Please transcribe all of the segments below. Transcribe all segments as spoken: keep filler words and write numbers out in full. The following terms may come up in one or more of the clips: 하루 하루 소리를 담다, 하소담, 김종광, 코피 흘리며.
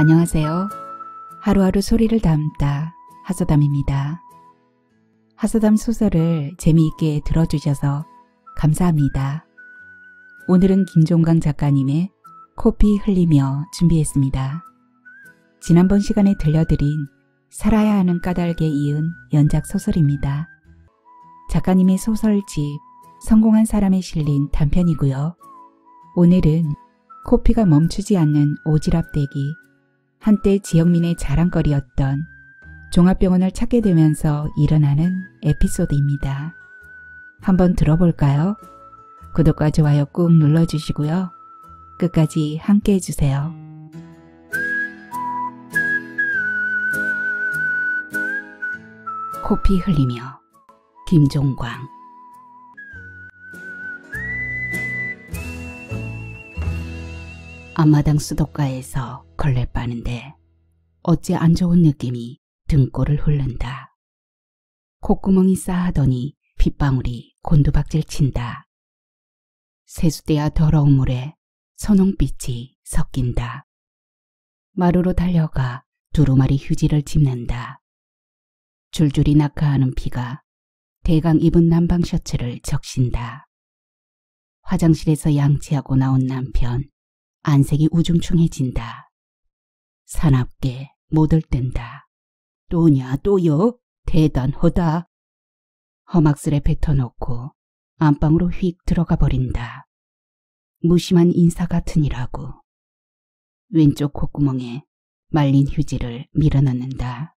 안녕하세요. 하루하루 소리를 담다 하소담입니다. 하소담 소설을 재미있게 들어주셔서 감사합니다. 오늘은 김종광 작가님의 코피 흘리며 준비했습니다. 지난번 시간에 들려드린 살아야 하는 까닭에 이은 연작 소설입니다. 작가님의 소설집 성공한 사람에 실린 단편이고요. 오늘은 코피가 멈추지 않는 오지랖대기, 한때 지역민의 자랑거리였던 종합병원을 찾게 되면서 일어나는 에피소드입니다. 한번 들어볼까요? 구독과 좋아요 꾹 눌러주시고요. 끝까지 함께 해주세요. 코피 흘리며, 김종광. 앞마당 수도가에서 걸레 빠는데 어째 안 좋은 느낌이 등골을 훑는다. 콧구멍이 싸하더니 핏방울이 곤두박질 친다. 세수대야 더러운 물에 선홍빛이 섞인다. 마루로 달려가 두루마리 휴지를 짚는다. 줄줄이 낙하하는 피가 대강 입은 남방 셔츠를 적신다. 화장실에서 양치하고 나온 남편, 안색이 우중충해진다. 사납게 못을 뗀다. 또냐 또요? 대단하다. 험악스레 뱉어놓고 안방으로 휙 들어가 버린다. 무심한 인사 같으니라고. 왼쪽 콧구멍에 말린 휴지를 밀어넣는다.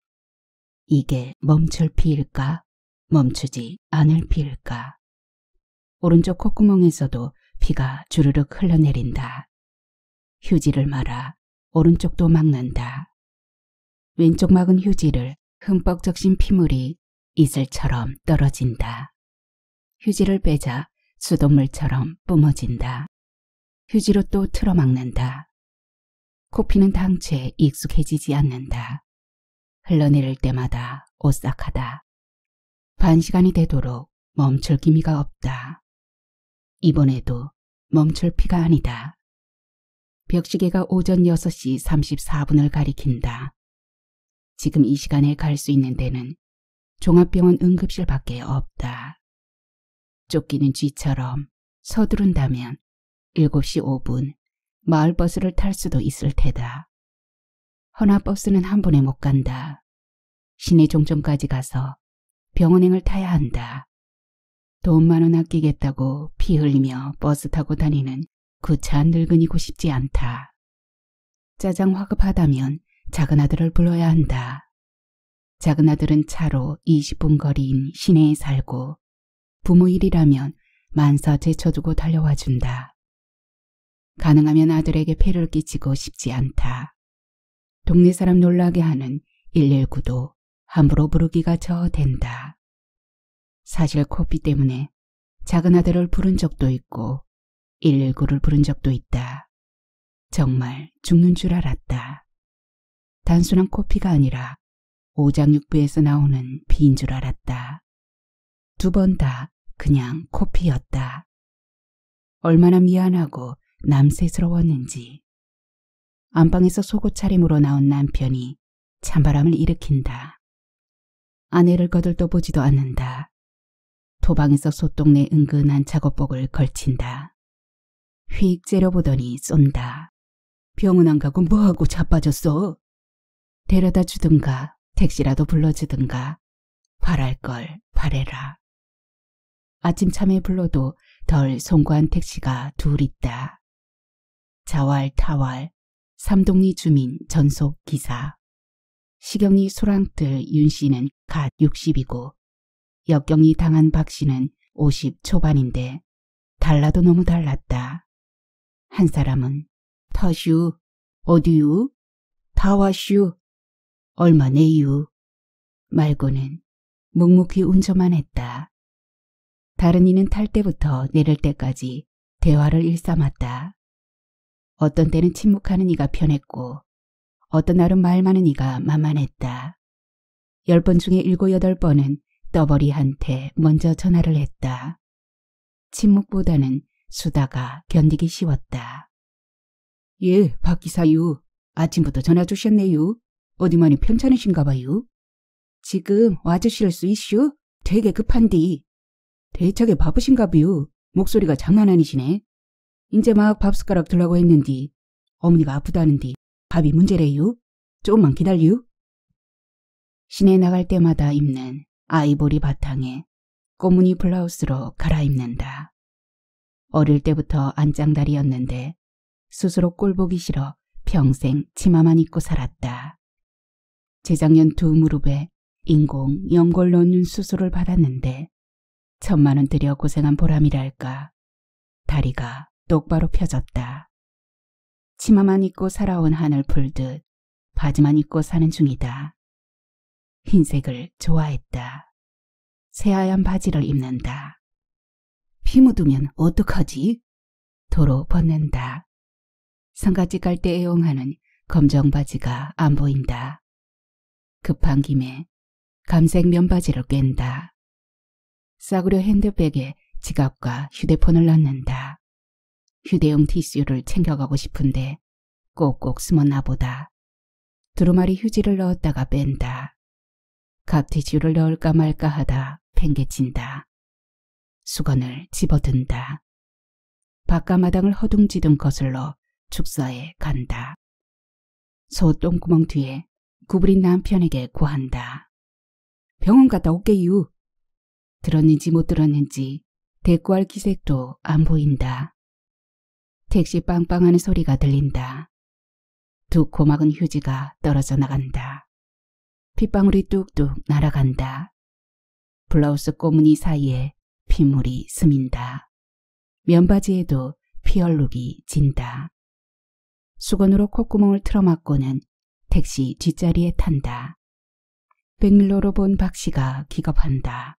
이게 멈출 피일까? 멈추지 않을 피일까? 오른쪽 콧구멍에서도 피가 주르륵 흘러내린다. 휴지를 말아 오른쪽도 막는다. 왼쪽 막은 휴지를 흠뻑 적신 피물이 이슬처럼 떨어진다. 휴지를 빼자 수돗물처럼 뿜어진다. 휴지로 또 틀어막는다. 코피는 당최 익숙해지지 않는다. 흘러내릴 때마다 오싹하다. 반 시간이 되도록 멈출 기미가 없다. 이번에도 멈출 피가 아니다. 벽시계가 오전 여섯 시 삼십사 분을 가리킨다. 지금 이 시간에 갈 수 있는 데는 종합병원 응급실 밖에 없다. 쫓기는 쥐처럼 서두른다면 일곱 시 오 분 마을버스를 탈 수도 있을 테다. 허나 버스는 한 번에 못 간다. 시내 종점까지 가서 병원행을 타야 한다. 돈 만 원 아끼겠다고 피 흘리며 버스 타고 다니는 구차한 늙은이고 싶지 않다. 짜장 화급하다면 작은 아들을 불러야 한다. 작은 아들은 차로 이십 분 거리인 시내에 살고 부모 일이라면 만사 제쳐두고 달려와 준다. 가능하면 아들에게 폐를 끼치고 싶지 않다. 동네 사람 놀라게 하는 일일구도 함부로 부르기가 저어된다. 사실 코피 때문에 작은 아들을 부른 적도 있고 일일구를 부른 적도 있다. 정말 죽는 줄 알았다. 단순한 코피가 아니라 오장육부에서 나오는 피인 줄 알았다. 두 번 다 그냥 코피였다. 얼마나 미안하고 남세스러웠는지. 안방에서 속옷 차림으로 나온 남편이 찬바람을 일으킨다. 아내를 거들떠 보지도 않는다. 토방에서 솥동네 은근한 작업복을 걸친다. 휙 째려보더니 쏜다. 병원 안 가고 뭐하고 자빠졌어? 데려다 주든가 택시라도 불러주든가 바랄 걸 바래라. 아침참에 불러도 덜 송구한 택시가 둘 있다. 자왈타왈 삼동리 주민 전속 기사. 시경이 소랑뜰 윤 씨는 갓 육십이고 역경이 당한 박 씨는 오십 초반인데 달라도 너무 달랐다. 한 사람은 터슈, 어디유, 다와슈, 얼마네유 말고는 묵묵히 운전만 했다. 다른 이는 탈 때부터 내릴 때까지 대화를 일삼았다. 어떤 때는 침묵하는 이가 편했고 어떤 날은 말 많은 이가 만만했다. 열 번 중에 일곱 여덟 번은 떠버리한테 먼저 전화를 했다. 침묵보다는 수다가 견디기 쉬웠다. 예, 박 기사유. 아침부터 전화 주셨네요. 어디 많이 편찮으신가 봐요. 지금 와주실 수 있슈? 되게 급한디. 대차게 바쁘신가 봐요. 목소리가 장난 아니시네. 이제 막 밥숟가락 들라고 했는디 어머니가 아프다는디 밥이 문제래요. 조금만 기다려요. 시내 나갈 때마다 입는 아이보리 바탕에 고무늬 블라우스로 갈아입는다. 어릴 때부터 안짱다리였는데 스스로 꼴보기 싫어 평생 치마만 입고 살았다. 재작년 두 무릎에 인공 연골 넣는 수술을 받았는데 천만 원 들여 고생한 보람이랄까. 다리가 똑바로 펴졌다. 치마만 입고 살아온 한을 풀듯 바지만 입고 사는 중이다. 흰색을 좋아했다. 새하얀 바지를 입는다. 피 묻으면 어떡하지? 도로 벗는다. 상가집 갈 때 애용하는 검정 바지가 안 보인다. 급한 김에 감색 면바지를 깬다. 싸구려 핸드백에 지갑과 휴대폰을 넣는다. 휴대용 티슈를 챙겨가고 싶은데 꼭꼭 숨었나 보다. 두루마리 휴지를 넣었다가 뺀다. 갑티슈를 넣을까 말까 하다 팽개친다. 수건을 집어든다. 바깥마당을 허둥지둥 거슬러 축사에 간다. 소 똥구멍 뒤에 구부린 남편에게 고한다. 병원 갔다 올게요. 들었는지 못 들었는지 대꾸할 기색도 안 보인다. 택시 빵빵하는 소리가 들린다. 두 고막은 휴지가 떨어져 나간다. 핏방울이 뚝뚝 날아간다. 블라우스 꼬무니 사이에 핏물이 스민다. 면바지에도 피 얼룩이 진다. 수건으로 콧구멍을 틀어막고는 택시 뒷자리에 탄다. 백밀러로 본 박씨가 기겁한다.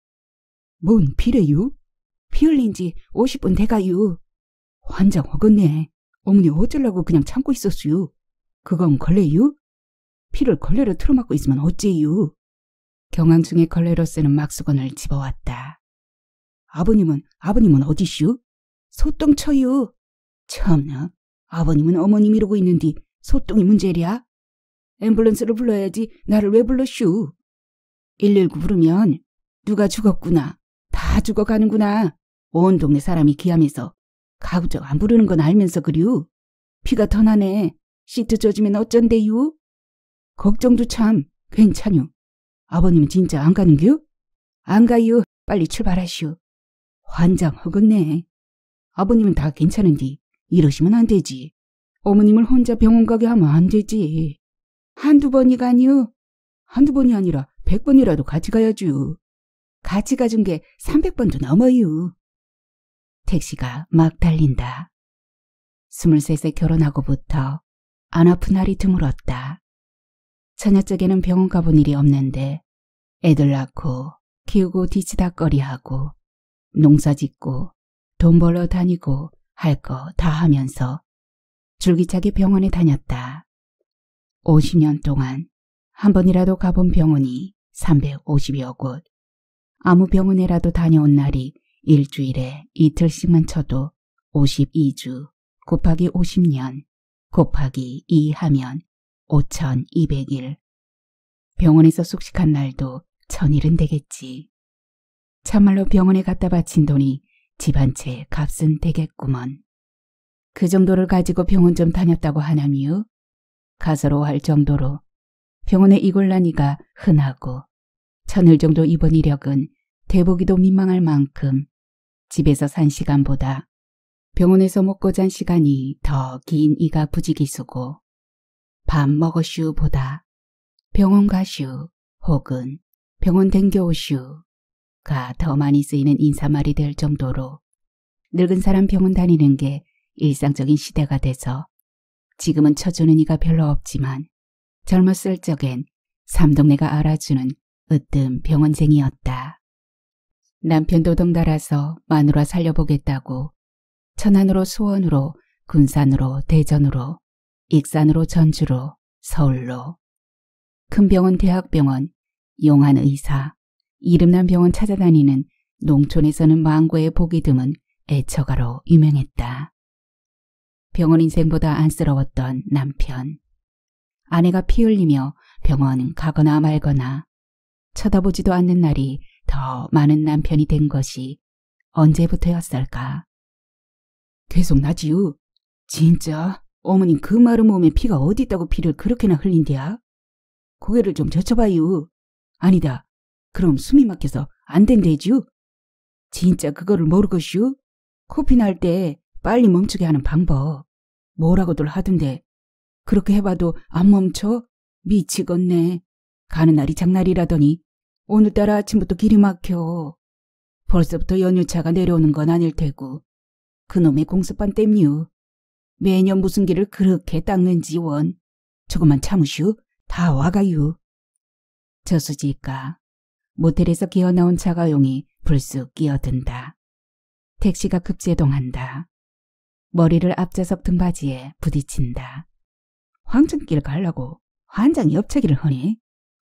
뭔 피래유? 피 흘린 지 오십 분 돼가유. 환장 허겄네. 어머니 어쩌려고 그냥 참고 있었슈. 그건 걸레유? 피를 걸레로 틀어막고 있으면 어째유. 경항 중에 걸레로 쓰는 막수건을 집어왔다. 아버님은 아버님은 어디슈? 소똥쳐유. 참나. 아버님은 어머님 이러고 있는디 소똥이 문제랴. 앰뷸런스를 불러야지 나를 왜 불렀슈. 일일구 부르면 누가 죽었구나. 다 죽어가는구나. 온 동네 사람이 기하면서 가급적 안 부르는 건 알면서 그류. 피가 더 나네. 시트 젖으면 어쩐대유. 걱정도 참 괜찮유. 아버님은 진짜 안 가는규? 안 가유. 빨리 출발하슈. 환장 허겄네. 아버님은 다 괜찮은디 이러시면 안 되지. 어머님을 혼자 병원 가게 하면 안 되지. 한두 번이가니요. 한두 번이 아니라 백 번이라도 같이 가야죠. 같이 가준 게 삼백 번도 넘어요. 택시가 막 달린다. 스물셋에 결혼하고부터 안 아픈 날이 드물었다. 처녀 쪽에는 병원 가본 일이 없는데 애들 낳고 키우고 뒤치다꺼리하고 농사 짓고 돈 벌러 다니고 할 거 다 하면서 줄기차게 병원에 다녔다. 오십 년 동안 한 번이라도 가본 병원이 삼백오십여 곳. 아무 병원에라도 다녀온 날이 일주일에 이틀씩만 쳐도 오십이 주 곱하기 오십 년 곱하기 이 하면 오천이백 일. 병원에서 숙식한 날도 천일은 되겠지. 참말로 병원에 갖다 바친 돈이 집 한 채 값은 되겠구먼. 그 정도를 가지고 병원 좀 다녔다고 하나미요? 가소로워할 정도로 병원의 이골라니가 흔하고 천일 정도 입원 이력은 대보기도 민망할 만큼 집에서 산 시간보다 병원에서 먹고 잔 시간이 더 긴 이가 부지기수고 밥 먹어슈보다 병원 가슈 혹은 병원 댕겨오슈가 더 많이 쓰이는 인사말이 될 정도로 늙은 사람 병원 다니는 게 일상적인 시대가 돼서 지금은 쳐주는 이가 별로 없지만 젊었을 적엔 삼동네가 알아주는 으뜸 병원생이었다. 남편도 덩달아서 마누라 살려보겠다고 천안으로 수원으로 군산으로 대전으로 익산으로 전주로 서울로 큰 병원 대학병원 용한의사 이름난 병원 찾아다니는 농촌에서는 망고에 보기 드문 애처가로 유명했다. 병원 인생보다 안쓰러웠던 남편, 아내가 피 흘리며 병원 가거나 말거나 쳐다보지도 않는 날이 더 많은 남편이 된 것이 언제부터였을까? 계속 나지우? 진짜? 어머님 그 마른 몸에 피가 어디 있다고 피를 그렇게나 흘린디야? 고개를 좀 젖혀봐요. 아니다. 그럼 숨이 막혀서 안 된대지요? 진짜 그거를 모르겠슈? 코피 날 때 빨리 멈추게 하는 방법. 뭐라고들 하던데. 그렇게 해봐도 안 멈춰? 미치겠네. 가는 날이 장날이라더니 오늘따라 아침부터 길이 막혀. 벌써부터 연유차가 내려오는 건 아닐 테고. 그놈의 공습반 땜유. 매년 무슨 길을 그렇게 닦는지 원. 조금만 참으슈. 다 와가유. 저수지가 모텔에서 기어나온 차가용이 불쑥 끼어든다. 택시가 급제동한다. 머리를 앞좌석 등받이에 부딪힌다. 황천길 가려고 환장이 옆차기를 허네.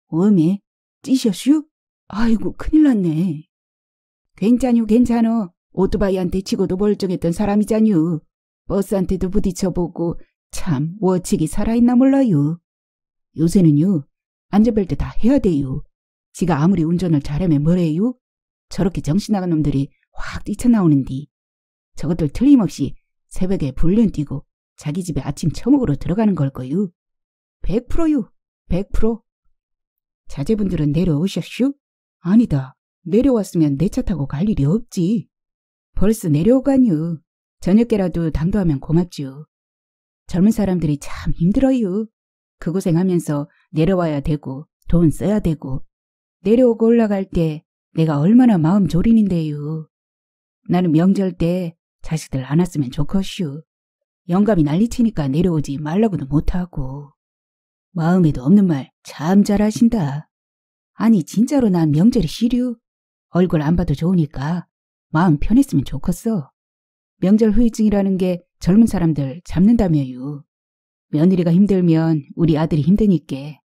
어메, 찌셔슈? 아이고 큰일 났네. 괜찮유 괜찮어. 오토바이한테 치고도 멀쩡했던 사람이잖유. 버스한테도 부딪혀보고 참 워치기 살아있나 몰라유. 요새는요. 안전벨트 다 해야 돼요. 지가 아무리 운전을 잘하면 뭐래요? 저렇게 정신나간 놈들이 확 뛰쳐나오는디. 저것들 틀림없이 새벽에 불륜 뛰고 자기 집에 아침 처먹으러 들어가는 걸 거요. 백 퍼센트요. 백 퍼센트. 자제분들은 내려오셨슈? 아니다. 내려왔으면 내 차 타고 갈 일이 없지. 벌써 내려오가뇨. 저녁게라도 당도하면 고맙죠. 젊은 사람들이 참 힘들어요. 그 고생하면서 내려와야 되고 돈 써야 되고 내려오고 올라갈 때 내가 얼마나 마음 졸이는데요. 나는 명절 때 자식들 안 왔으면 좋겠슈. 영감이 난리치니까 내려오지 말라고도 못하고. 마음에도 없는 말 참 잘하신다. 아니 진짜로 난 명절이 싫유. 얼굴 안 봐도 좋으니까 마음 편했으면 좋겠어. 명절 후유증이라는 게 젊은 사람들 잡는다며요. 며느리가 힘들면 우리 아들이 힘드니께.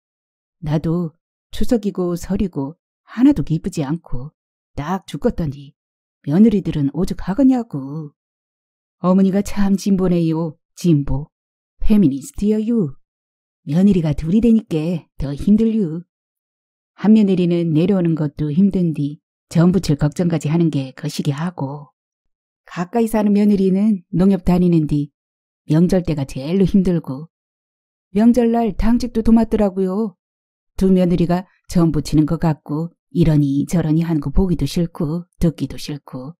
나도 추석이고 설이고 하나도 기쁘지 않고 딱 죽겠더니 며느리들은 오죽하겠냐고. 어머니가 참 진보네요. 진보. 페미니스트여유. 며느리가 둘이 되니께 더 힘들유. 한 며느리는 내려오는 것도 힘든디 전부 칠 걱정까지 하는 게 거시기 하고. 가까이 사는 며느리는 농협 다니는디 명절 때가 제일로 힘들고. 명절날 당직도 도맡더라고요. 두 며느리가 전부 치는 것 같고 이러니 저러니 하는 거 보기도 싫고 듣기도 싫고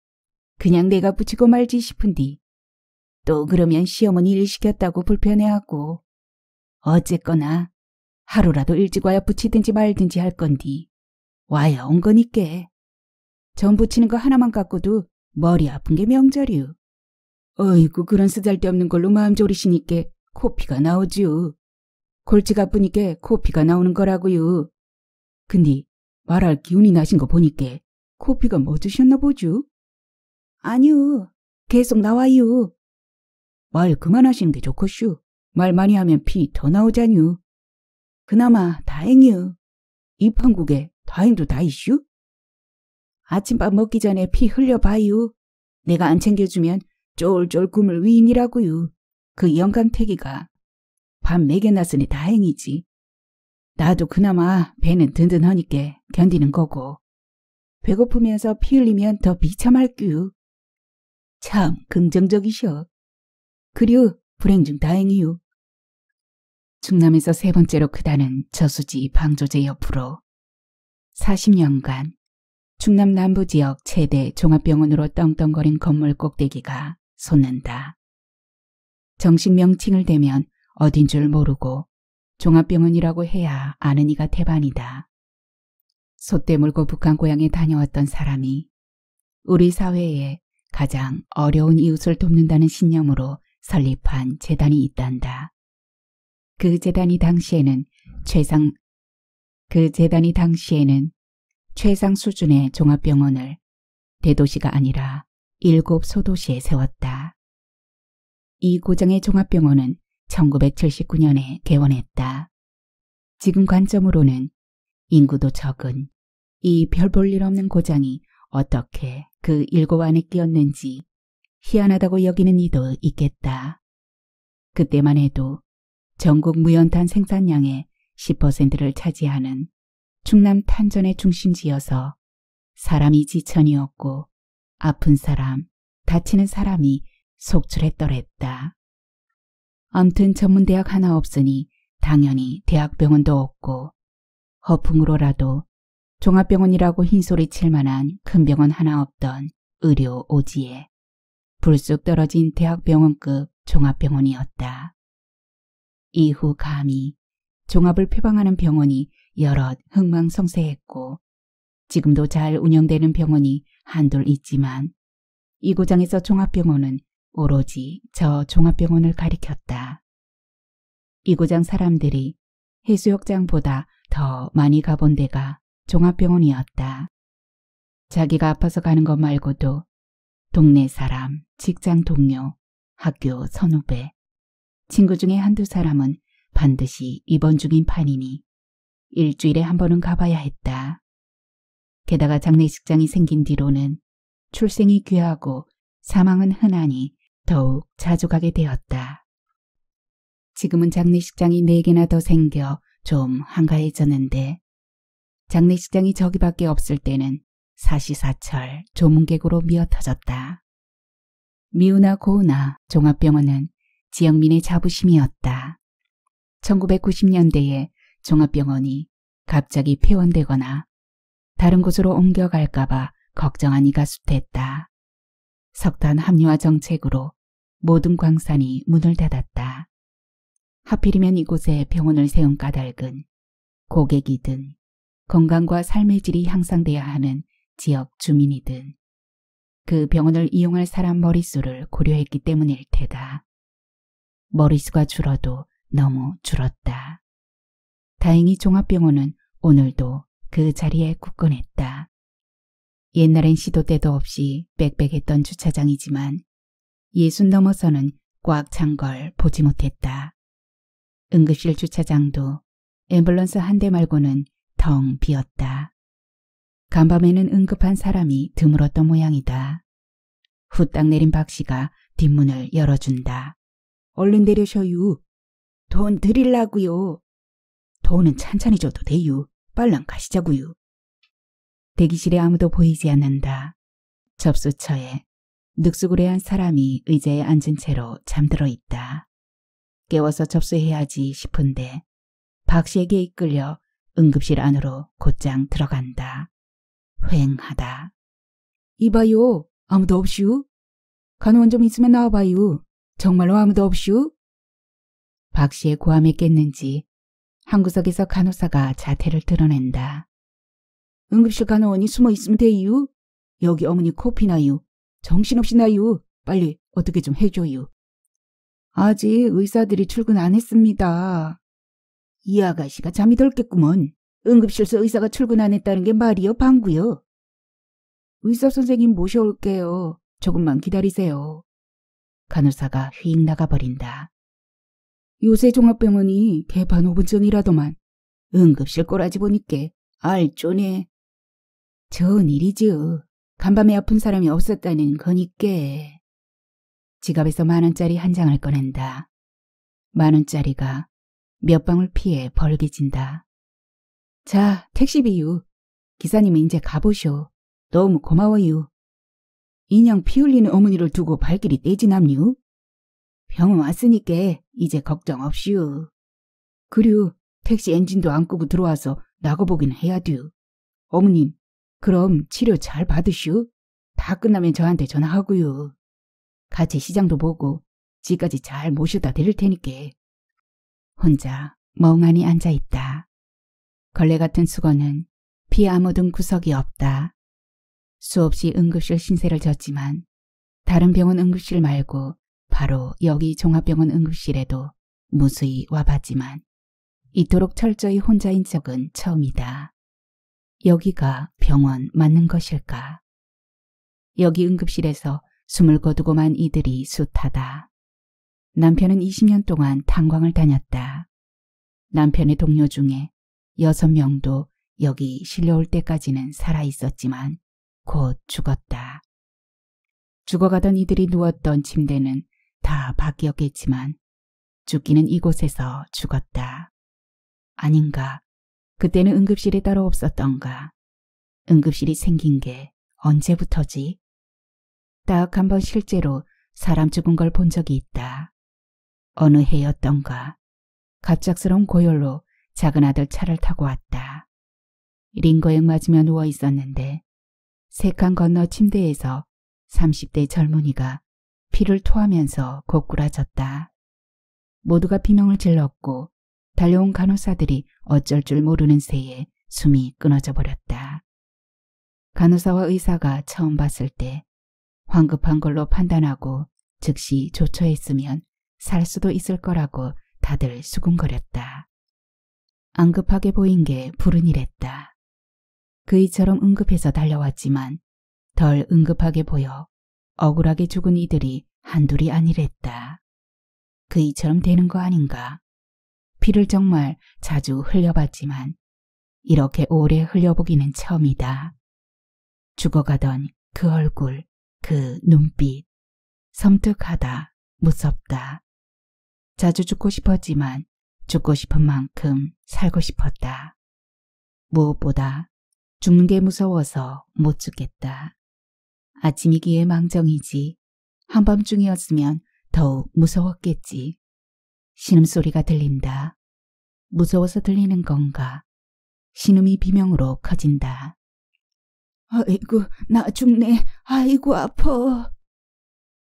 그냥 내가 붙이고 말지 싶은디. 또 그러면 시어머니 일 시켰다고 불편해하고. 어쨌거나 하루라도 일찍 와야 붙이든지 말든지 할 건디 와야 온 거니께. 전부 치는 거 하나만 갖고도 머리 아픈 게 명절이유. 어이구 그런 쓰잘데없는 걸로 마음 졸이시니까 코피가 나오지요. 골치가 아프니까 코피가 나오는 거라고요. 근데 말할 기운이 나신 거 보니까 코피가 멎으셨나 보죠? 아니요. 계속 나와요. 말 그만하시는 게 좋겠슈. 말 많이 하면 피 더 나오잖유. 그나마 다행이요. 이 판국에 다행도 다이슈? 아침밥 먹기 전에 피 흘려봐요. 내가 안 챙겨주면 쫄쫄 굶을 위인이라고요. 그 영감태기가 밥 먹여놨으니 다행이지. 나도 그나마 배는 든든하니까 견디는 거고. 배고프면서 피 흘리면 더 비참할규. 참 긍정적이셔. 그리고 불행 중 다행이유. 충남에서 세 번째로 크다는 저수지 방조제 옆으로 사십 년간 충남 남부지역 최대 종합병원으로 떵떵거린 건물 꼭대기가 솟는다. 정식 명칭을 대면 어딘 줄 모르고 종합병원이라고 해야 아는 이가 태반이다. 소떼 물고 북한 고향에 다녀왔던 사람이 우리 사회에 가장 어려운 이웃을 돕는다는 신념으로 설립한 재단이 있단다. 그 재단이 당시에는 최상, 그 재단이 당시에는 최상 수준의 종합병원을 대도시가 아니라 일곱 소도시에 세웠다. 이 고장의 종합병원은 천구백칠십구 년에 개원했다. 지금 관점으로는 인구도 적은 이 별 볼 일 없는 고장이 어떻게 그 일곱 안에 끼었는지 희한하다고 여기는 이도 있겠다. 그때만 해도 전국 무연탄 생산량의 십 퍼센트를 차지하는 충남 탄전의 중심지여서 사람이 지천이었고 아픈 사람, 다치는 사람이 속출했더랬다. 암튼 전문대학 하나 없으니 당연히 대학병원도 없고 허풍으로라도 종합병원이라고 흰소리칠 만한 큰 병원 하나 없던 의료 오지에 불쑥 떨어진 대학병원급 종합병원이었다. 이후 감히 종합을 표방하는 병원이 여럿 흥망성쇠했고 지금도 잘 운영되는 병원이 한둘 있지만 이 고장에서 종합병원은 오로지 저 종합병원을 가리켰다. 이 고장 사람들이 해수욕장보다 더 많이 가본 데가 종합병원이었다. 자기가 아파서 가는 것 말고도 동네 사람, 직장 동료, 학교 선후배, 친구 중에 한두 사람은 반드시 입원 중인 판이니 일주일에 한 번은 가봐야 했다. 게다가 장례식장이 생긴 뒤로는 출생이 귀하고 사망은 흔하니 더욱 자주 가게 되었다. 지금은 장례식장이 네 개나 더 생겨 좀 한가해졌는데 장례식장이 저기밖에 없을 때는 사시사철 조문객으로 미어터졌다. 미우나 고우나 종합병원은 지역민의 자부심이었다. 천구백구십 년대에 종합병원이 갑자기 폐원되거나 다른 곳으로 옮겨갈까봐 걱정한 이가 숱했다. 석탄 합리화 정책으로 모든 광산이 문을 닫았다. 하필이면 이곳에 병원을 세운 까닭은 고객이든 건강과 삶의 질이 향상돼야 하는 지역 주민이든 그 병원을 이용할 사람 머릿수를 고려했기 때문일 테다. 머릿수가 줄어도 너무 줄었다. 다행히 종합병원은 오늘도 그 자리에 굳건했다. 옛날엔 시도 때도 없이 빽빽했던 주차장이지만 예순 넘어서는 꽉 찬 걸 보지 못했다. 응급실 주차장도 앰뷸런스 한 대 말고는 텅 비었다. 간밤에는 응급한 사람이 드물었던 모양이다. 후딱 내린 박 씨가 뒷문을 열어준다. 얼른 내려셔유. 돈 드릴라구요. 돈은 찬찬히 줘도 돼유. 빨랑 가시자구요. 대기실에 아무도 보이지 않는다. 접수처에 늑수구레한 사람이 의자에 앉은 채로 잠들어 있다. 깨워서 접수해야지 싶은데 박 씨에게 이끌려 응급실 안으로 곧장 들어간다. 휑하다. 이봐요. 아무도 없슈. 간호원 좀 있으면 나와봐요. 정말로 아무도 없슈. 박 씨의 고함에 깼는지 한 구석에서 간호사가 자태를 드러낸다. 응급실 간호원이 숨어 있으면 돼요. 여기 어머니 코피 나요. 정신없이 나요. 빨리 어떻게 좀 해줘요. 아직 의사들이 출근 안 했습니다. 이 아가씨가 잠이 덜 깼구먼. 응급실에서 의사가 출근 안 했다는 게 말이요 방구요. 의사 선생님 모셔올게요. 조금만 기다리세요. 간호사가 휙 나가버린다. 요새 종합병원이 개판 오 분 전이라더만 응급실 꼬라지 보니께 알쪼네. 좋은 일이지요. 간밤에 아픈 사람이 없었다는 거니께. 지갑에서 만 원짜리 한 장을 꺼낸다. 만 원짜리가 몇 방울 피해 벌개진다. 자, 택시비유. 기사님은 이제 가보쇼. 너무 고마워요. 인형 피 흘리는 어머니를 두고 발길이 떼지남유. 병원 왔으니까 이제 걱정 없슈. 그류 택시 엔진도 안 끄고 들어와서 나가보긴 해야 듀. 어머님, 그럼 치료 잘 받으슈. 다 끝나면 저한테 전화하구요. 같이 시장도 보고 집까지 잘 모셔다 드릴 테니께. 혼자 멍하니 앉아있다. 걸레 같은 수건은 피 아무든 구석이 없다. 수없이 응급실 신세를 졌지만 다른 병원 응급실 말고 바로 여기 종합병원 응급실에도 무수히 와봤지만 이토록 철저히 혼자인 적은 처음이다. 여기가 병원 맞는 것일까? 여기 응급실에서 숨을 거두고만 이들이 숱하다. 남편은 이십 년 동안 탄광을 다녔다. 남편의 동료 중에 여섯 명도 여기 실려올 때까지는 살아있었지만 곧 죽었다. 죽어가던 이들이 누웠던 침대는 다 바뀌었겠지만 죽기는 이곳에서 죽었다. 아닌가? 그때는 응급실이 따로 없었던가? 응급실이 생긴 게 언제부터지? 딱 한 번 실제로 사람 죽은 걸 본 적이 있다. 어느 해였던가? 갑작스러운 고열로 작은 아들 차를 타고 왔다. 링거액 맞으며 누워 있었는데 세 칸 건너 침대에서 삼십 대 젊은이가 피를 토하면서 고꾸라졌다. 모두가 비명을 질렀고 달려온 간호사들이 어쩔 줄 모르는 새에 숨이 끊어져 버렸다. 간호사와 의사가 처음 봤을 때 황급한 걸로 판단하고 즉시 조처했으면 살 수도 있을 거라고 다들 수군거렸다. 안 급하게 보인 게 불운이랬다. 그이처럼 응급해서 달려왔지만 덜 응급하게 보여 억울하게 죽은 이들이 한둘이 아니랬다. 그이처럼 되는 거 아닌가? 피를 정말 자주 흘려봤지만 이렇게 오래 흘려보기는 처음이다. 죽어가던 그 얼굴, 그 눈빛, 섬뜩하다, 무섭다. 자주 죽고 싶었지만 죽고 싶은 만큼 살고 싶었다. 무엇보다 죽는 게 무서워서 못 죽겠다. 아침이기에 망정이지 한밤중이었으면 더욱 무서웠겠지. 신음소리가 들린다. 무서워서 들리는 건가? 신음이 비명으로 커진다. 아이고, 나 죽네. 아이고, 아파.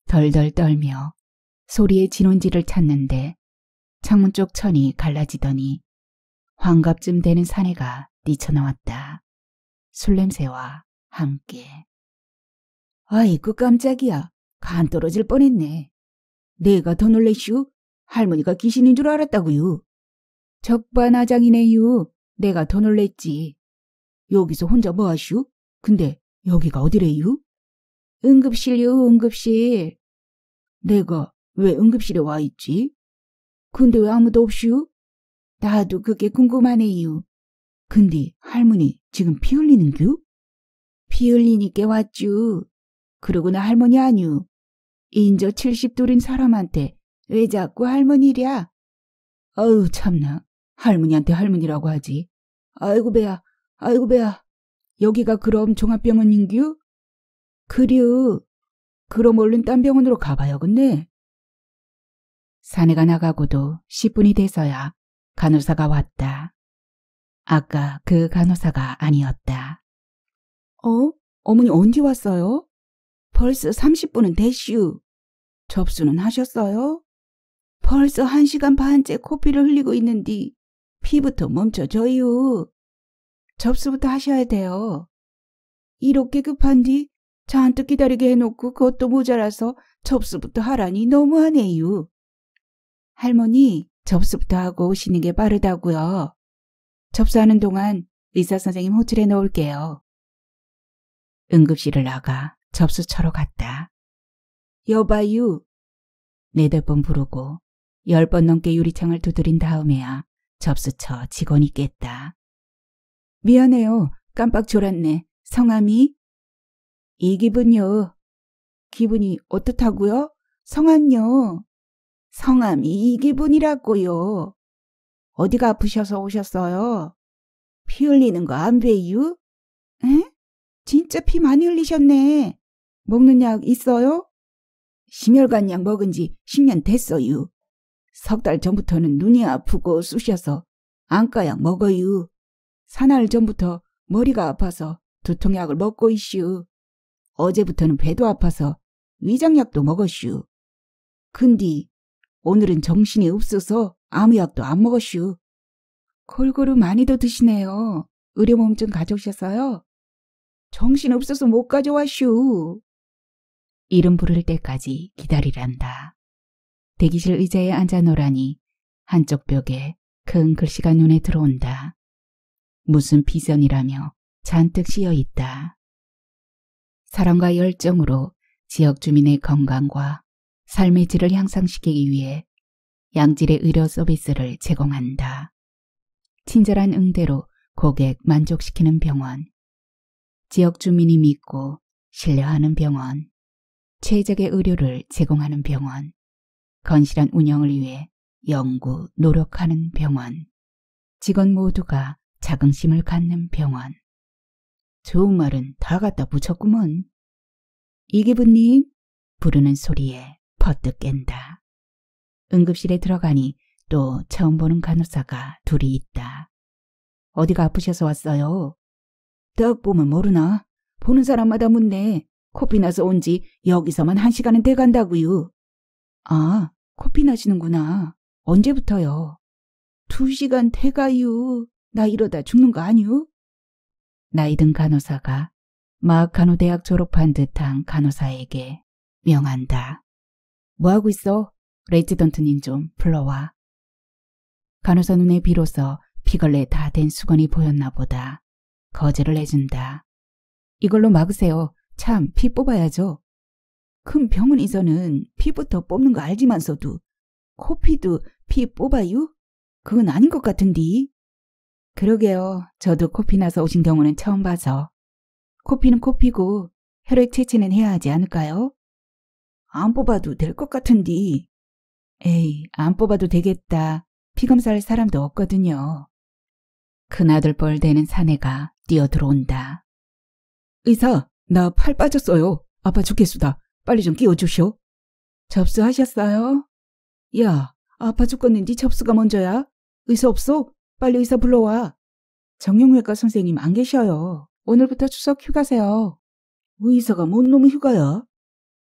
덜덜 떨며 소리의 진원지를 찾는데 창문 쪽 천이 갈라지더니 환갑쯤 되는 사내가 뛰쳐나왔다. 술냄새와 함께. 아이고, 깜짝이야. 간 떨어질 뻔했네. 내가 더 놀래슈? 할머니가 귀신인 줄 알았다고요. 적반하장이네요. 내가 더 놀랬지. 여기서 혼자 뭐하슈? 근데 여기가 어디래요? 응급실요, 응급실. 내가 왜 응급실에 와있지? 근데 왜 아무도 없슈? 나도 그게 궁금하네요. 근데 할머니 지금 피 흘리는겨? 피 흘리니께 왔쥬. 그러고나 할머니 아니요. 인저 칠십 돌인 사람한테 왜 자꾸 할머니랴? 어우 참나, 할머니한테 할머니라고 하지. 아이고 배야, 아이고 배야. 여기가 그럼 종합병원인규? 그려. 그럼 얼른 딴 병원으로 가봐야겠네. 사내가 나가고도 십 분이 돼서야 간호사가 왔다. 아까 그 간호사가 아니었다. 어? 어머니 언제 왔어요? 벌써 삼십 분은 됐슈. 접수는 하셨어요? 벌써 한 시간 반째 코피를 흘리고 있는디 피부터 멈춰줘요. 접수부터 하셔야 돼요. 이렇게 급한디 잔뜩 기다리게 해놓고 그것도 모자라서 접수부터 하라니 너무하네요. 할머니, 접수부터 하고 오시는 게 빠르다고요. 접수하는 동안 의사 선생님 호출해 놓을게요. 응급실을 나가 접수처로 갔다. 여봐유. 네댓 번 부르고 열 번 넘게 유리창을 두드린 다음에야 접수처 직원이 깼다. 미안해요. 깜빡 졸았네. 성함이? 이기분요. 기분이 어떻다고요? 성함요. 성함이 이기분이라고요. 어디가 아프셔서 오셨어요? 피 흘리는 거 안 배유? 에? 진짜 피 많이 흘리셨네. 먹는 약 있어요? 심혈관 약 먹은 지 십 년 됐어요. 석 달 전부터는 눈이 아프고 쑤셔서 안과약 먹어요. 사나흘 전부터 머리가 아파서 두통약을 먹고 있슈. 어제부터는 배도 아파서 위장약도 먹었슈. 근데 오늘은 정신이 없어서 아무 약도 안 먹었슈. 골고루 많이도 드시네요. 의료보험증 가져오셨어요? 정신 없어서 못 가져왔슈. 이름 부를 때까지 기다리란다. 대기실 의자에 앉아 노라니 한쪽 벽에 큰 글씨가 눈에 들어온다. 무슨 비전이라며 잔뜩 씌어있다. 사랑과 열정으로 지역 주민의 건강과 삶의 질을 향상시키기 위해 양질의 의료 서비스를 제공한다. 친절한 응대로 고객 만족시키는 병원. 지역 주민이 믿고 신뢰하는 병원. 최적의 의료를 제공하는 병원. 건실한 운영을 위해 연구, 노력하는 병원, 직원 모두가 자긍심을 갖는 병원. 좋은 말은 다 갖다 붙였구먼. 이기부님 부르는 소리에 퍼뜩 깬다. 응급실에 들어가니 또 처음 보는 간호사가 둘이 있다. 어디가 아프셔서 왔어요? 딱 보면 모르나? 보는 사람마다 묻네. 코피 나서 온지 여기서만 한 시간은 돼간다고요. 아, 코피 나시는구나. 언제부터요? 두 시간 돼가요. 나 이러다 죽는 거 아니요? 나이 든 간호사가 막 간호대학 졸업한 듯한 간호사에게 명한다. 뭐하고 있어? 레지던트님 좀 불러와. 간호사 눈에 비로소 피걸레 다 된 수건이 보였나 보다. 거제를 해준다. 이걸로 막으세요. 참, 피 뽑아야죠. 큰 병원에서는 피부터 뽑는 거 알지만서도 코피도 피 뽑아요? 그건 아닌 것 같은디. 그러게요. 저도 코피 나서 오신 경우는 처음 봐서. 코피는 코피고 혈액 채취는 해야 하지 않을까요? 안 뽑아도 될 것 같은디. 에이, 안 뽑아도 되겠다. 피 검사할 사람도 없거든요. 큰아들뻘 되는 사내가 뛰어들어온다. 의사, 나 팔 빠졌어요. 아파 죽겠수다. 빨리 좀 끼워주시오. 접수하셨어요? 야, 아파 죽겠는데 접수가 먼저야? 의사 없어? 빨리 의사 불러와. 정형외과 선생님 안 계셔요. 오늘부터 추석 휴가세요. 의사가 뭔 놈의 휴가야?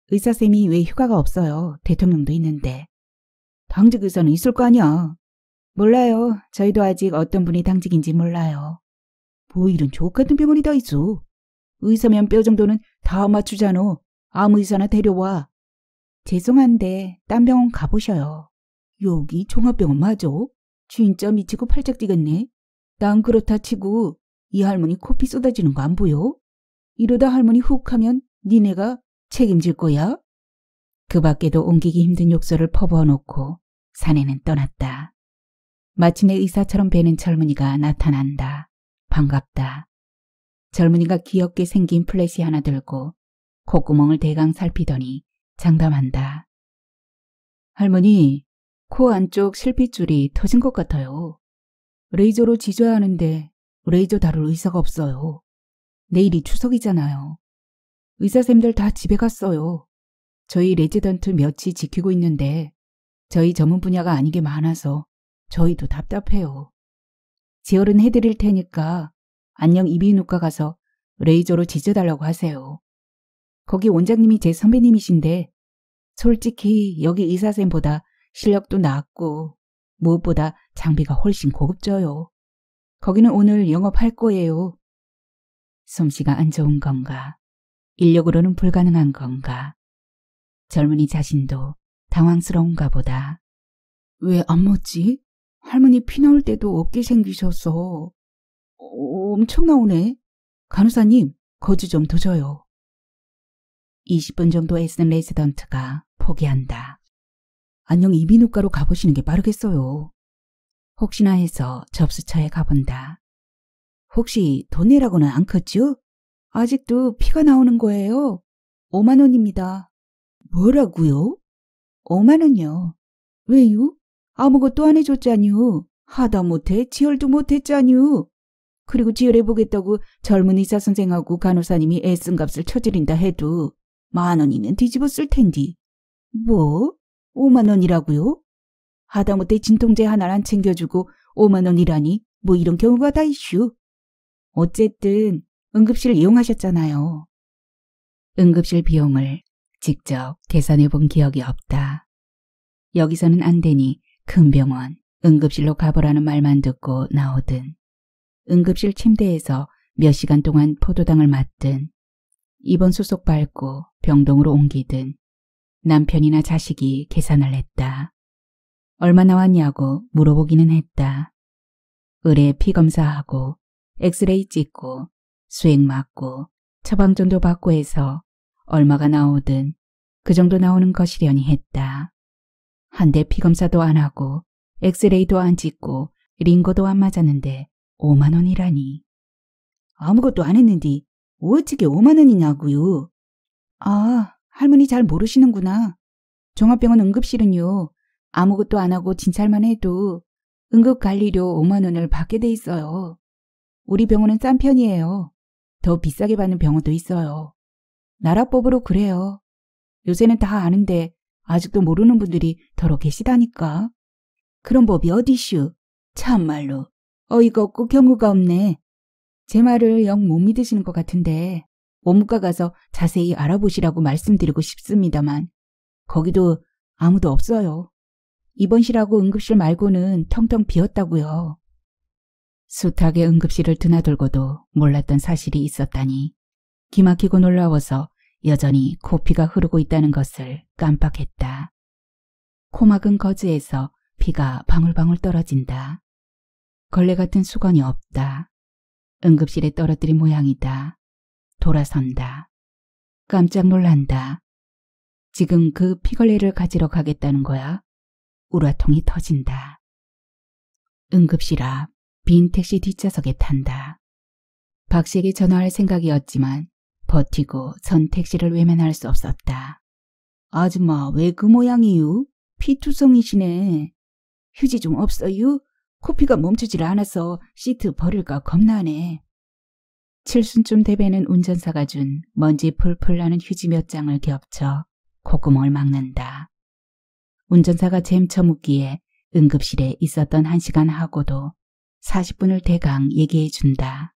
의사쌤이 왜 휴가가 없어요? 대통령도 있는데. 당직 의사는 있을 거 아니야. 몰라요. 저희도 아직 어떤 분이 당직인지 몰라요. 뭐 이런 족 같은 병원이 다 있어. 의사면 뼈 정도는 다 맞추잖아. 아무 의사나 데려와. 죄송한데 딴 병원 가보셔요. 여기 종합병원 맞아? 진짜 미치고 팔짝 뛰겠네. 난 그렇다 치고 이 할머니 코피 쏟아지는 거 안 보여? 이러다 할머니 훅 하면 니네가 책임질 거야? 그 밖에도 옮기기 힘든 욕설을 퍼부어놓고 사내는 떠났다. 마침내 의사처럼 베는 젊은이가 나타난다. 반갑다. 젊은이가 귀엽게 생긴 플랫이 하나 들고 콧구멍을 대강 살피더니 장담한다. 할머니, 코 안쪽 실핏줄이 터진 것 같아요. 레이저로 지져야 하는데 레이저 다룰 의사가 없어요. 내일이 추석이잖아요. 의사쌤들 다 집에 갔어요. 저희 레지던트 몇이 지키고 있는데 저희 전문 분야가 아니게 많아서 저희도 답답해요. 지혈은 해드릴 테니까 안녕 이비인후과 가서 레이저로 지져달라고 하세요. 거기 원장님이 제 선배님이신데 솔직히 여기 의사쌤보다 실력도 낮고 무엇보다 장비가 훨씬 고급져요. 거기는 오늘 영업할 거예요. 솜씨가 안 좋은 건가? 인력으로는 불가능한 건가? 젊은이 자신도 당황스러운가 보다. 왜 안 먹지? 할머니 피 나올 때도 없게 생기셔서 오, 엄청 나오네. 간호사님, 거즈 좀 더 줘요. 이십 분 정도 애쓴 레지던트가 포기한다. 안녕 이비인후과로 가보시는 게 빠르겠어요. 혹시나 해서 접수처에 가본다. 혹시 돈 내라고는 안 컸죠? 아직도 피가 나오는 거예요. 오만 원입니다. 뭐라고요? 오만 원요. 왜요? 아무것도 안 해줬잖요. 하다못해 지혈도 못했잖요. 그리고 지혈해보겠다고 젊은 의사 선생하고 간호사님이 애쓴 값을 쳐지린다 해도 만 원이면 뒤집어 쓸 텐디. 뭐? 오만 원이라고요? 하다못해 진통제 하나를 안 챙겨주고 오만 원이라니 뭐 이런 경우가 다 이슈. 어쨌든 응급실을 이용하셨잖아요. 응급실 비용을 직접 계산해본 기억이 없다. 여기서는 안 되니 큰 병원, 응급실로 가보라는 말만 듣고 나오든 응급실 침대에서 몇 시간 동안 포도당을 맞든 입원 수속 밟고 병동으로 옮기든 남편이나 자식이 계산을 했다. 얼마 나왔냐고 물어보기는 했다. 의뢰 피검사하고 엑스레이 찍고 수액 맞고 처방전도 받고 해서 얼마가 나오든 그 정도 나오는 것이려니 했다. 한데 피검사도 안 하고 엑스레이도 안 찍고 링거도 안 맞았는데 오만 원이라니. 아무것도 안 했는데 어찌게 오만 원이냐고요. 아, 할머니 잘 모르시는구나. 종합병원 응급실은요. 아무것도 안 하고 진찰만 해도 응급관리료 오만 원을 받게 돼 있어요. 우리 병원은 싼 편이에요. 더 비싸게 받는 병원도 있어요. 나라법으로 그래요. 요새는 다 아는데 아직도 모르는 분들이 더러 계시다니까. 그런 법이 어디슈. 참말로 어이가 없고 경우가 없네. 제 말을 영 못 믿으시는 것 같은데 원무과 가서 자세히 알아보시라고 말씀드리고 싶습니다만 거기도 아무도 없어요. 입원실하고 응급실 말고는 텅텅 비었다고요. 숱하게 응급실을 드나들고도 몰랐던 사실이 있었다니 기막히고 놀라워서 여전히 코피가 흐르고 있다는 것을 깜빡했다. 코막은 거즈에서 피가 방울방울 떨어진다. 걸레 같은 수건이 없다. 응급실에 떨어뜨린 모양이다. 돌아선다. 깜짝 놀란다. 지금 그 피걸레를 가지러 가겠다는 거야? 울화통이 터진다. 응급실 앞 빈 택시 뒷좌석에 탄다. 박씨에게 전화할 생각이었지만 버티고 선 택시를 외면할 수 없었다. 아줌마 왜 그 모양이유? 피투성이시네. 휴지 좀 없어유? 코피가 멈추질 않아서 시트 버릴까 겁나네. 칠순쯤 대배는 운전사가 준 먼지 풀풀 나는 휴지 몇 장을 겹쳐 콧구멍을 막는다. 운전사가 잼쳐 묻기에 응급실에 있었던 한 시간 하고도 사십 분을 대강 얘기해 준다.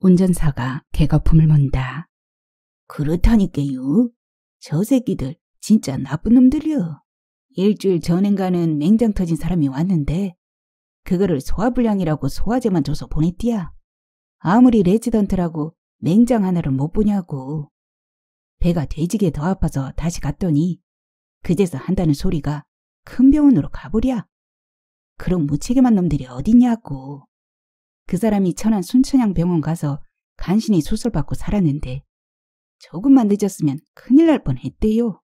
운전사가 개거품을 문다. 그렇다니까요. 저 새끼들 진짜 나쁜 놈들이요. 일주일 전인가는 맹장 터진 사람이 왔는데 그거를 소화불량이라고 소화제만 줘서 보냈디야. 아무리 레지던트라고 맹장 하나를 못 보냐고. 배가 돼지게 더 아파서 다시 갔더니 그제서 한다는 소리가 큰 병원으로 가보랴. 그런 무책임한 놈들이 어딨냐고. 그 사람이 천안 순천향 병원 가서 간신히 수술받고 살았는데 조금만 늦었으면 큰일 날 뻔했대요.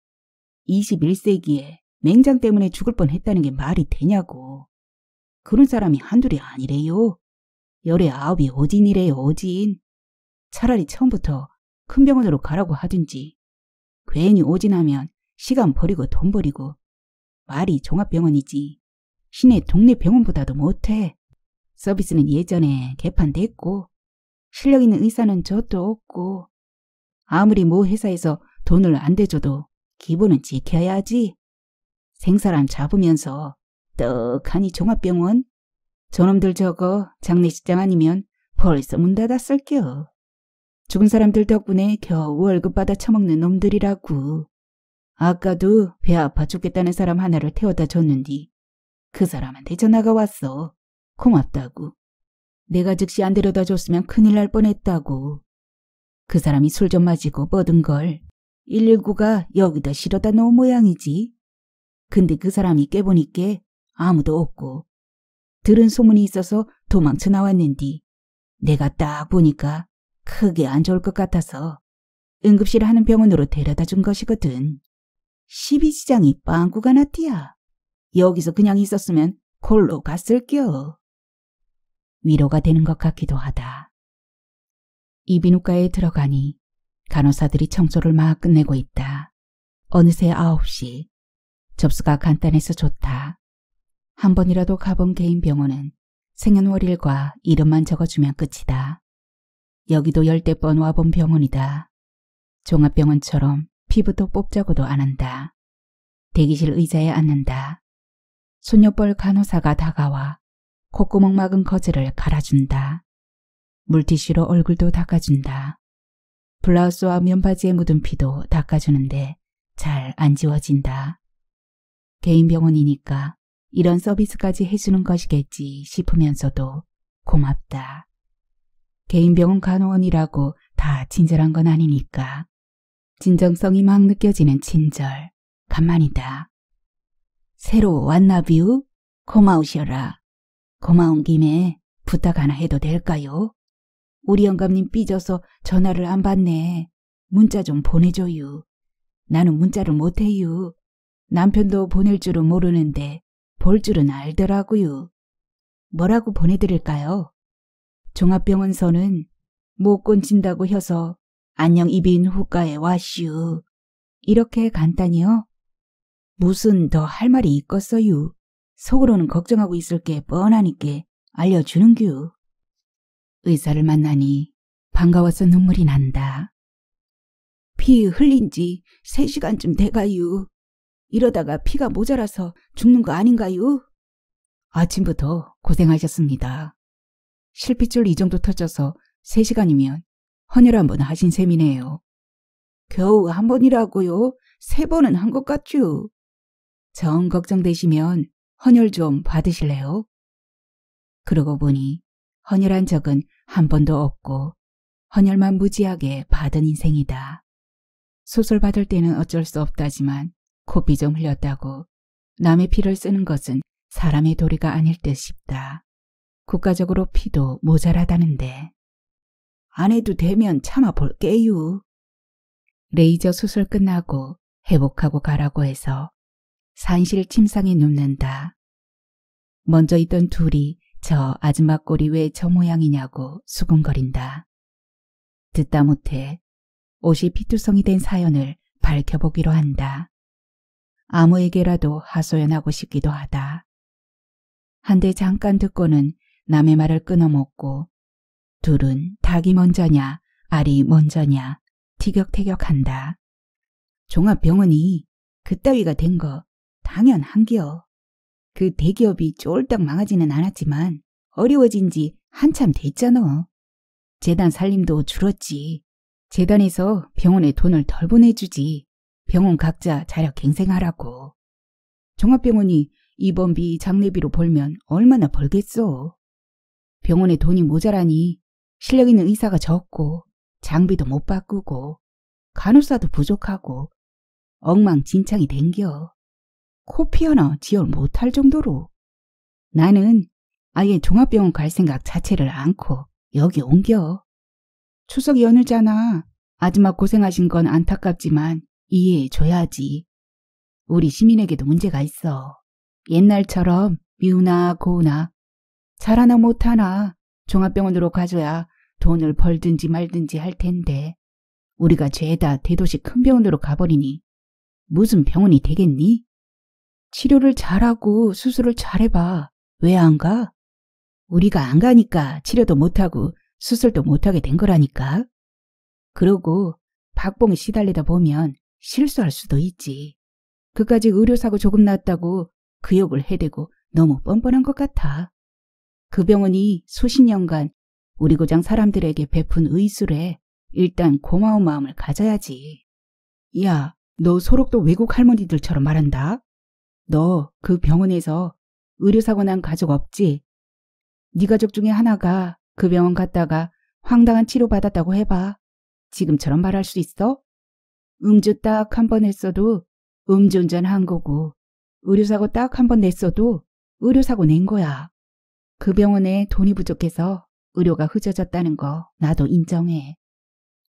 이십일 세기에 맹장 때문에 죽을 뻔했다는 게 말이 되냐고. 그런 사람이 한둘이 아니래요. 열에 아홉이 오진이래요, 오진. 차라리 처음부터 큰 병원으로 가라고 하든지. 괜히 오진하면 시간 버리고 돈 버리고. 말이 종합병원이지. 시내 동네 병원보다도 못해. 서비스는 예전에 개판됐고 실력 있는 의사는 저도 없고. 아무리 모 회사에서 돈을 안 대줘도 기본은 지켜야지. 생사람 잡으면서 떡하니 종합병원? 저놈들 저거 장례식장 아니면 벌써 문 닫았을겨. 죽은 사람들 덕분에 겨우 월급 받아 처먹는 놈들이라고. 아까도 배 아파 죽겠다는 사람 하나를 태워다 줬는디 그 사람한테 전화가 왔어. 고맙다고. 내가 즉시 안 데려다 줬으면 큰일 날 뻔했다고. 그 사람이 술 좀 마시고 뻗은 걸 일일구가 여기다 실어다 놓은 모양이지. 근데 그 사람이 깨보니께 아무도 없고 들은 소문이 있어서 도망쳐 나왔는디 내가 딱 보니까 크게 안 좋을 것 같아서 응급실 하는 병원으로 데려다 준 것이거든. 십이 지장이 빵꾸가 났디야. 여기서 그냥 있었으면 골로 갔을겨. 위로가 되는 것 같기도 하다. 이비인후과에 들어가니 간호사들이 청소를 막 끝내고 있다. 어느새 아홉 시. 접수가 간단해서 좋다. 한 번이라도 가본 개인 병원은 생년월일과 이름만 적어주면 끝이다. 여기도 열대 번 와본 병원이다. 종합병원처럼 피부도 뽑자고도 안 한다. 대기실 의자에 앉는다. 손녀뻘 간호사가 다가와 콧구멍 막은 거즈를 갈아준다. 물티슈로 얼굴도 닦아준다. 블라우스와 면바지에 묻은 피도 닦아주는데 잘 안 지워진다. 개인 병원이니까 이런 서비스까지 해주는 것이겠지 싶으면서도 고맙다. 개인 병원 간호원이라고 다 친절한 건 아니니까. 진정성이 막 느껴지는 친절. 간만이다. 새로 왔나뷰? 고마우셔라. 고마운 김에 부탁 하나 해도 될까요? 우리 영감님 삐져서 전화를 안 받네. 문자 좀 보내줘요. 나는 문자를 못해요. 남편도 보낼 줄은 모르는데 볼 줄은 알더라고요. 뭐라고 보내드릴까요? 종합병원서는 못 꼰친다고 해서 안녕 이비인후과에 와슈. 이렇게 간단히요? 무슨 더 할 말이 있겠어유. 속으로는 걱정하고 있을 게 뻔하니께 알려주는규. 의사를 만나니 반가워서 눈물이 난다. 피 흘린 지 세 시간쯤 돼가유. 이러다가 피가 모자라서 죽는 거 아닌가유? 아침부터 고생하셨습니다. 실핏줄 이 정도 터져서 세 시간이면 헌혈 한 번 하신 셈이네요. 겨우 한 번이라고요? 세 번은 한 것 같쥬. 정 걱정되시면 헌혈 좀 받으실래요? 그러고 보니 헌혈한 적은 한 번도 없고 헌혈만 무지하게 받은 인생이다. 수술 받을 때는 어쩔 수 없다지만 코피 좀 흘렸다고 남의 피를 쓰는 것은 사람의 도리가 아닐 듯 싶다. 국가적으로 피도 모자라다는데. 안 해도 되면 참아 볼게요. 레이저 수술 끝나고 회복하고 가라고 해서 산실 침상에 눕는다. 먼저 있던 둘이 저 아줌마 꼴이 왜 저 모양이냐고 수군거린다. 듣다 못해 옷이 피투성이 된 사연을 밝혀보기로 한다. 아무에게라도 하소연하고 싶기도 하다. 한데 잠깐 듣고는 남의 말을 끊어먹고 둘은 닭이 먼저냐 알이 먼저냐 티격태격한다. 종합병원이 그따위가 된 거 당연한겨. 그 대기업이 쫄딱 망하지는 않았지만 어려워진 지 한참 됐잖아. 재단 살림도 줄었지. 재단에서 병원에 돈을 덜 보내주지. 병원 각자 자력 갱생하라고. 종합병원이 입원비, 장례비로 벌면 얼마나 벌겠어. 병원에 돈이 모자라니 실력 있는 의사가 적고 장비도 못 바꾸고 간호사도 부족하고 엉망진창이 된겨. 코피 하나 지혈 못할 정도로. 나는 아예 종합병원 갈 생각 자체를 않고 여기 온겨. 추석 연휴잖아. 아줌마 고생하신 건 안타깝지만 이해해줘야지. 우리 시민에게도 문제가 있어. 옛날처럼 미우나 고우나 잘하나 못하나 종합병원으로 가줘야 돈을 벌든지 말든지 할 텐데 우리가 죄다 대도시 큰 병원으로 가버리니 무슨 병원이 되겠니? 치료를 잘하고 수술을 잘해봐. 왜 안 가? 우리가 안 가니까 치료도 못하고 수술도 못하게 된 거라니까. 그러고 박봉에 시달리다 보면 실수할 수도 있지. 그까지 의료사고 조금 났다고 그 욕을 해대고 너무 뻔뻔한 것 같아. 그 병원이 수십 년간 우리 고장 사람들에게 베푼 의술에 일단 고마운 마음을 가져야지. 야, 너 소록도 외국 할머니들처럼 말한다. 너 그 병원에서 의료사고 난 가족 없지? 네 가족 중에 하나가 그 병원 갔다가 황당한 치료받았다고 해봐. 지금처럼 말할 수 있어? 음주 딱 한 번 했어도 음주운전 한 거고 의료사고 딱 한 번 냈어도 의료사고 낸 거야. 그 병원에 돈이 부족해서 의료가 흐려졌다는 거 나도 인정해.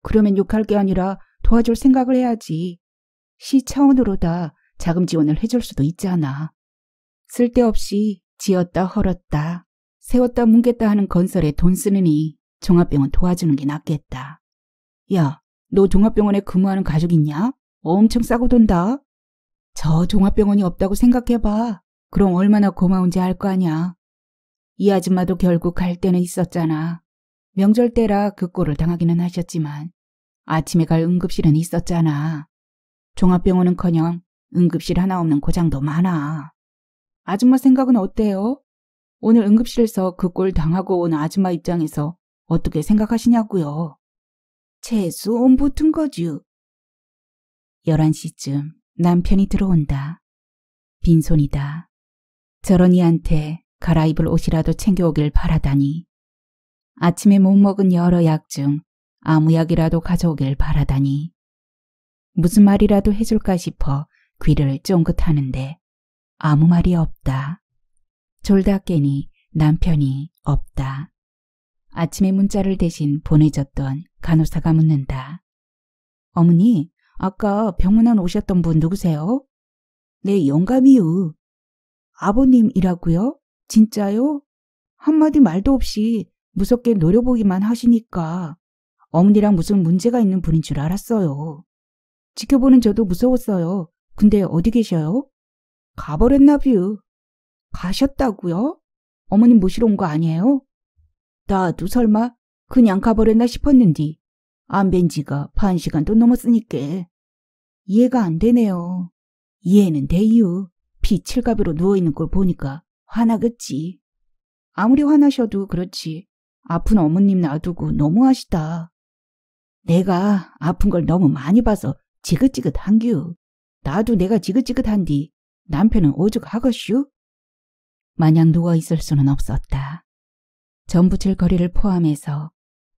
그러면 욕할 게 아니라 도와줄 생각을 해야지. 시 차원으로 다 자금 지원을 해줄 수도 있잖아. 쓸데없이 지었다 헐었다 세웠다 뭉갰다 하는 건설에 돈 쓰느니 종합병원 도와주는 게 낫겠다. 야, 너 종합병원에 근무하는 가족 있냐? 엄청 싸고 돈다. 저 종합병원이 없다고 생각해봐. 그럼 얼마나 고마운지 알 거 아냐. 이 아줌마도 결국 갈 때는 있었잖아. 명절 때라 그 꼴을 당하기는 하셨지만 아침에 갈 응급실은 있었잖아. 종합병원은커녕 응급실 하나 없는 고장도 많아. 아줌마 생각은 어때요? 오늘 응급실에서 그 꼴 당하고 온 아줌마 입장에서 어떻게 생각하시냐고요. 재수온 붙은 거지. 열한 시쯤 남편이 들어온다. 빈손이다. 저런 이한테 갈아입을 옷이라도 챙겨오길 바라다니. 아침에 못 먹은 여러 약 중 아무 약이라도 가져오길 바라다니. 무슨 말이라도 해줄까 싶어 귀를 쫑긋하는데 아무 말이 없다. 졸다 깨니 남편이 없다. 아침에 문자를 대신 보내줬던 간호사가 묻는다. 어머니, 아까 병문 안 오셨던 분 누구세요? 네, 영감이요. 아버님이라고요? 진짜요? 한마디 말도 없이 무섭게 노려보기만 하시니까 어머니랑 무슨 문제가 있는 분인 줄 알았어요. 지켜보는 저도 무서웠어요. 근데 어디 계셔요? 가버렸나뷰. 가셨다고요? 어머님 모시러 온 거 아니에요? 나도 설마 그냥 가버렸나 싶었는디 안 뵌 지가 반 시간도 넘었으니까. 이해가 안 되네요. 이해는 돼요. 비칠갑으로 누워있는 걸 보니까 화나겠지. 아무리 화나셔도 그렇지 아픈 어머님 놔두고 너무하시다. 내가 아픈 걸 너무 많이 봐서 지긋지긋한겨. 나도 내가 지긋지긋한디 남편은 오죽하겄슈? 마냥 누워있을 수는 없었다. 전부칠 거리를 포함해서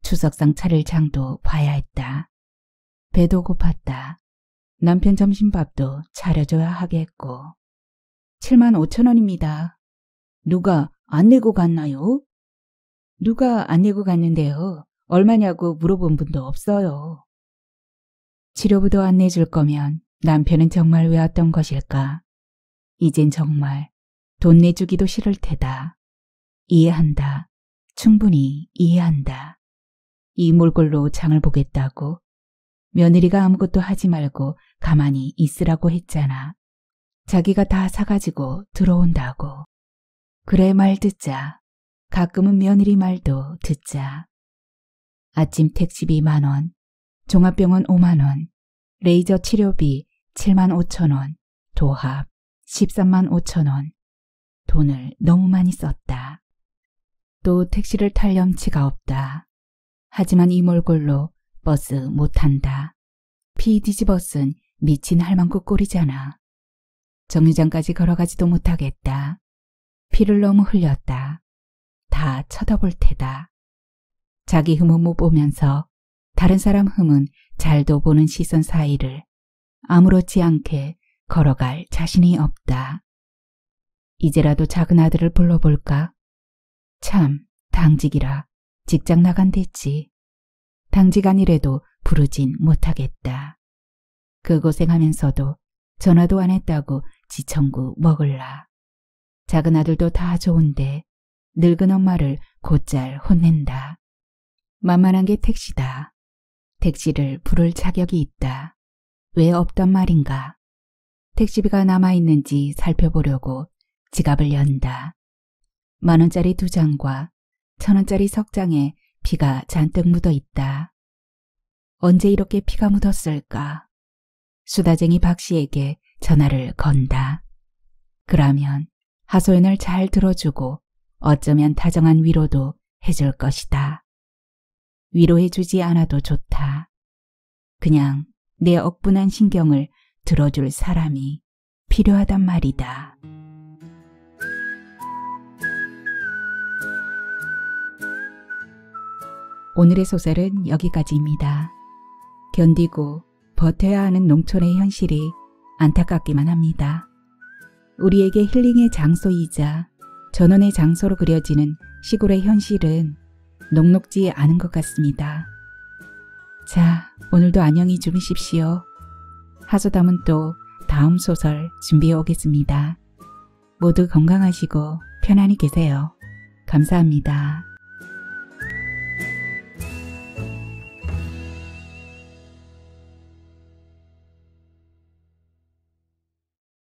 추석상 차릴 장도 봐야 했다. 배도 고팠다. 남편 점심밥도 차려줘야 하겠고. 칠만 오천 원입니다. 누가 안 내고 갔나요? 누가 안 내고 갔는데요. 얼마냐고 물어본 분도 없어요. 치료부도 안 내줄 거면 남편은 정말 왜 왔던 것일까? 이젠 정말 돈 내주기도 싫을 테다. 이해한다. 충분히 이해한다. 이 몰골로 장을 보겠다고? 며느리가 아무것도 하지 말고 가만히 있으라고 했잖아. 자기가 다 사가지고 들어온다고. 그래 말 듣자. 가끔은 며느리 말도 듣자. 아침 택시비 만 원, 종합병원 오만 원, 레이저 치료비 칠만 오천 원, 도합 십삼만 오천 원. 돈을 너무 많이 썼다. 또 택시를 탈 염치가 없다. 하지만 이 몰골로 버스 못 탄다. 피 뒤집어쓴 미친 할망구 꼴이잖아. 정류장까지 걸어가지도 못하겠다. 피를 너무 흘렸다. 다 쳐다볼 테다. 자기 흠은 못 보면서 다른 사람 흠은 잘도 보는 시선 사이를 아무렇지 않게 걸어갈 자신이 없다. 이제라도 작은 아들을 불러볼까? 참, 당직이라 직장 나간댔지. 당직 아니래도 부르진 못하겠다. 그 고생하면서도 전화도 안 했다고 지청구 먹을라. 작은 아들도 다 좋은데 늙은 엄마를 곧잘 혼낸다. 만만한 게 택시다. 택시를 부를 자격이 있다. 왜 없단 말인가? 택시비가 남아있는지 살펴보려고 지갑을 연다. 만 원짜리 두 장과 천 원짜리 석 장에 피가 잔뜩 묻어있다. 언제 이렇게 피가 묻었을까? 수다쟁이 박 씨에게 전화를 건다. 그러면 하소연을 잘 들어주고 어쩌면 다정한 위로도 해줄 것이다. 위로해주지 않아도 좋다. 그냥 내 억분한 신경을 들어줄 사람이 필요하단 말이다. 오늘의 소설은 여기까지입니다. 견디고 버텨야 하는 농촌의 현실이 안타깝기만 합니다. 우리에게 힐링의 장소이자 전원의 장소로 그려지는 시골의 현실은 녹록지 않은 것 같습니다. 자, 오늘도 안녕히 주무십시오. 하소담은 또 다음 소설 준비해 오겠습니다. 모두 건강하시고 편안히 계세요. 감사합니다.